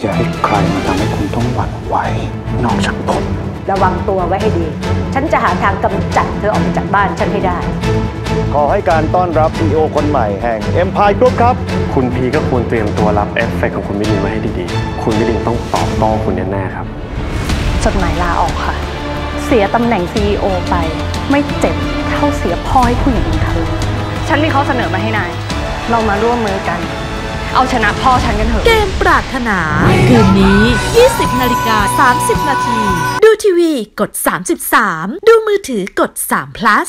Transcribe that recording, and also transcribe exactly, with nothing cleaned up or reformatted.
อย่าให้ใครมาทำให้คุณต้องหวั่นไหวนอกจากผมระวังตัวไว้ให้ดีฉันจะหาทางกำจัดเธอออกไปจากบ้านฉันให้ได้ขอให้การต้อนรับ ซี อี โอ คนใหม่แห่ง Empire Group ครับคุณพีก็ควรเตรียมตัวรับเอฟเฟกต์ของคุณมิลินไว้ให้ดีๆคุณมิลินต้องตอบโต้คุณแน่ๆครับจดหมายลาออกค่ะเสียตำแหน่ง ซี อี โอ ไปไม่เจ็บเท่าเสียพ่อให้ผู้หญิงค่ะฉันมีข้อเสนอมาให้นายเรามาร่วมมือกันเอาชนะพ่อฉันกันเถอะเกมปรารถนาคืนนี้ ยี่สิบนาฬิกาสามสิบนาทีดูทีวีกดสามสิบสามดูมือถือกดสาม plus